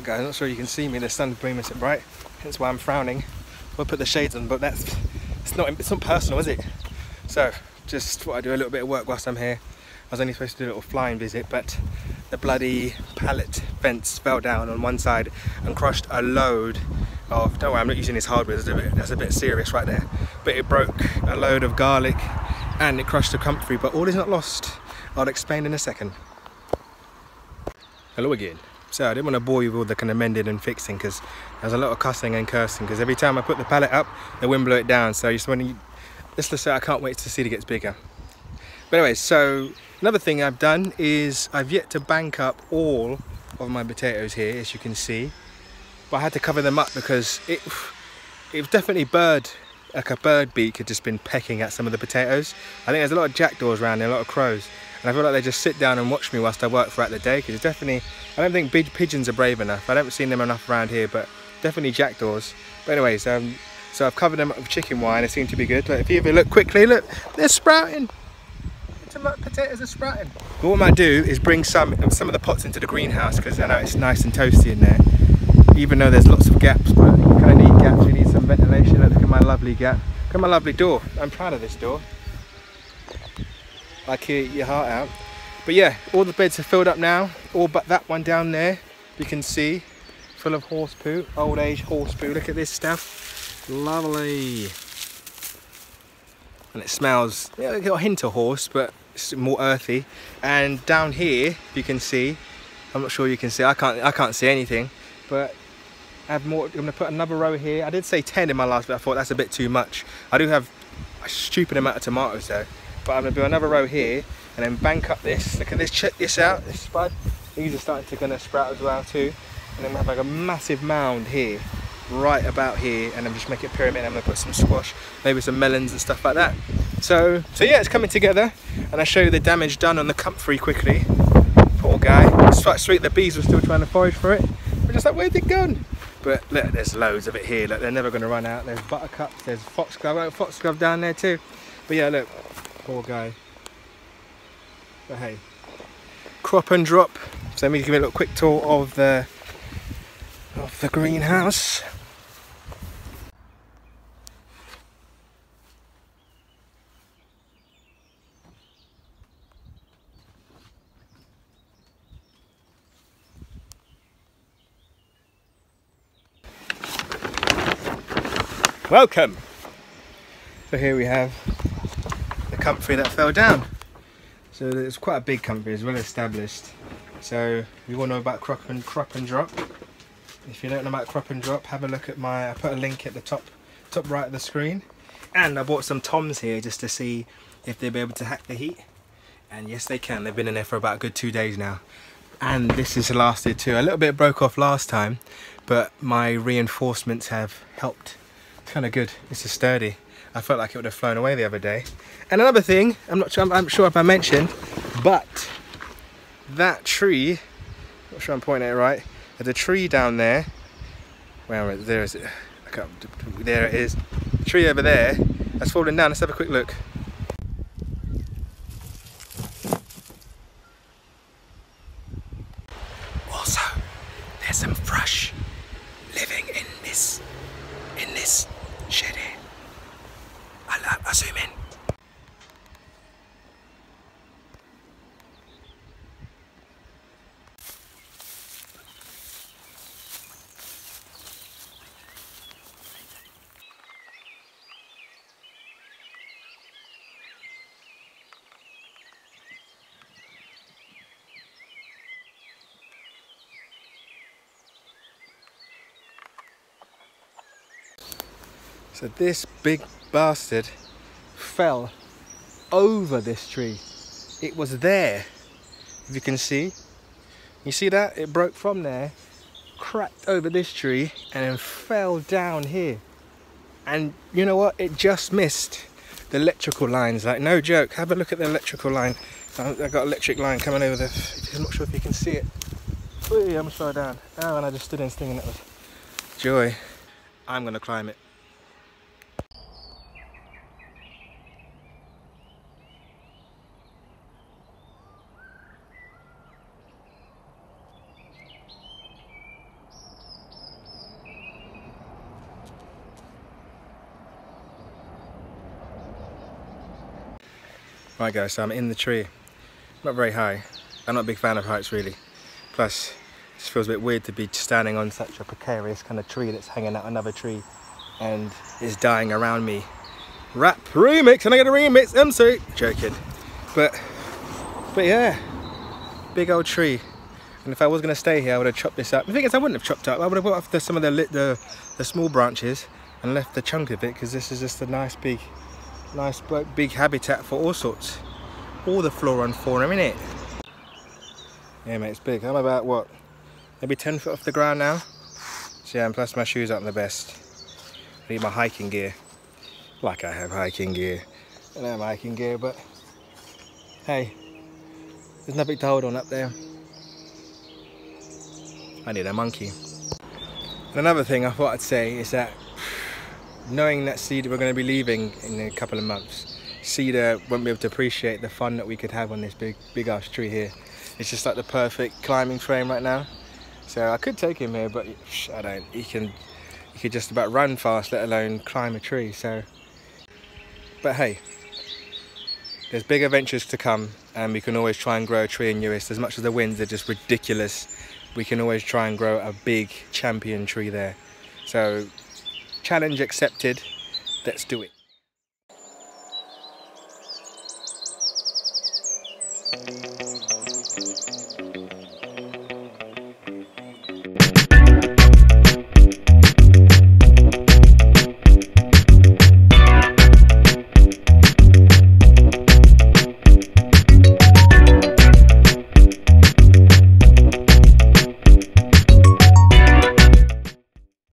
light, guys. I'm not sure you can see me. The sun's beaming so bright. Hence why I'm frowning. We'll put the shades on, but it's not personal, is it? So just thought I'd do a little bit of work whilst I'm here. I was only supposed to do a little flying visit, but the bloody pallet fence fell down on one side and crushed a load of, don't worry, I'm not using this hardware, that's a bit serious right there. But it broke a load of garlic and it crushed the comfrey, but all is not lost. I'll explain in a second. Hello again. So I didn't want to bore you with all the kind of mending and fixing because there's a lot of cussing and cursing because every time I put the pallet up, the wind blew it down. So I just want to, let's just say I can't wait to see it gets bigger. But anyway, so another thing I've done is I've yet to bank up all of my potatoes here, as you can see. But I had to cover them up because it was definitely like a bird beak had just been pecking at some of the potatoes. I think there's a lot of jackdaws around there, a lot of crows. And I feel like they just sit down and watch me whilst I work throughout the day because it's definitely, I don't think big pigeons are brave enough. I haven't seen them enough around here, but definitely jackdaws. But anyways, so I've covered them up with chicken wire and it seemed to be good. Like if you ever look quickly, look, they're sprouting. Potatoes are sprouting. But what I might do is bring some of the pots into the greenhouse because I know it's nice and toasty in there. Even though there's lots of gaps, but you kind of need gaps, you need some ventilation. Look at my lovely gap. Look at my lovely door. I'm proud of this door. Like you eat your heart out. But yeah, all the beds are filled up now, all but that one down there, you can see, full of horse poo, old age horse poo. Look at this stuff. Lovely. And it smells, yeah, it's got a hint of horse, but it's more earthy. And down here, you can see, I'm not sure you can see, I can't see anything, but I have more. I'm gonna put another row here. I did say 10 in my last, but I thought that's a bit too much. I do have a stupid amount of tomatoes though, but I'm gonna do another row here and then bank up this. Look at this, check this out, this bud. These are starting to kind of sprout as well too. And then we have like a massive mound here, right about here, and I'm just making a pyramid and I'm gonna put some squash, maybe some melons and stuff like that. So yeah, it's coming together. And I show you the damage done on the comfrey quickly. Poor guy, it's quite sweet, the bees were still trying to forage for it. We're just like, where's it gone? But look, there's loads of it here, look, they're never gonna run out. There's buttercups, there's foxglove, oh, foxglove down there too. But yeah, look, poor guy. But hey, crop and drop. So let me give you a little quick tour of the greenhouse. Welcome! So here we have the comfrey that fell down. So it's quite a big comfrey, it's well established. So we all know about crop and drop. If you don't know about crop and drop, have a look at I put a link at the top right of the screen. And I bought some toms here just to see if they'll be able to hack the heat. And yes they can, they've been in there for about a good 2 days now. And this has lasted too. A little bit broke off last time, but my reinforcements have helped. Kind of good, it's just sturdy. I felt like it would have flown away the other day. And another thing, I'm not sure if I mentioned, but that tree, I'm not sure I'm pointing at it right, there's a tree down there. Where is it? There is it. I can't, there it is. The tree over there that's fallen down. Let's have a quick look. Also, there's some thrush living in this shed here. I'll zoom in. So this big bastard fell over this tree. It was there, if you can see. You see that? It broke from there, cracked over this tree, and then fell down here. And you know what? It just missed the electrical lines, like no joke. Have a look at the electrical line. I've got an electric line coming over there. I'm not sure if you can see it. Ooh, I'm far down. Oh, and I just stood in stinging it with joy. I'm gonna climb it. Right guys, so I'm in the tree. Not very high. I'm not a big fan of heights really. Plus, it just feels a bit weird to be standing on such a precarious kind of tree that's hanging out another tree and is dying around me. Rap remix, and I get a remix MC. Joking. But yeah, big old tree. And if I was going to stay here, I would have chopped this up. The thing is, I wouldn't have chopped up. I would have brought off some of the small branches and left the chunk of it, because this is just a nice big habitat for all sorts. All the flora and fauna, innit? Yeah, mate, it's big. I'm about, what, maybe 10 foot off the ground now? So yeah, and plus my shoes aren't the best. I need my hiking gear. Like I have hiking gear. I don't have hiking gear, but hey, there's nothing to hold on up there. I need a monkey. And another thing I thought I'd say is that, knowing that Cedar, we're going to be leaving in a couple of months, Cedar won't be able to appreciate the fun that we could have on this big ass tree here. It's just like the perfect climbing frame right now. So I could take him here, but I don't. He could just about run fast, let alone climb a tree. So, but hey, there's big adventures to come, and we can always try and grow a tree in Uist. As much as the winds are just ridiculous, we can always try and grow a big champion tree there. So, challenge accepted. Let's do it.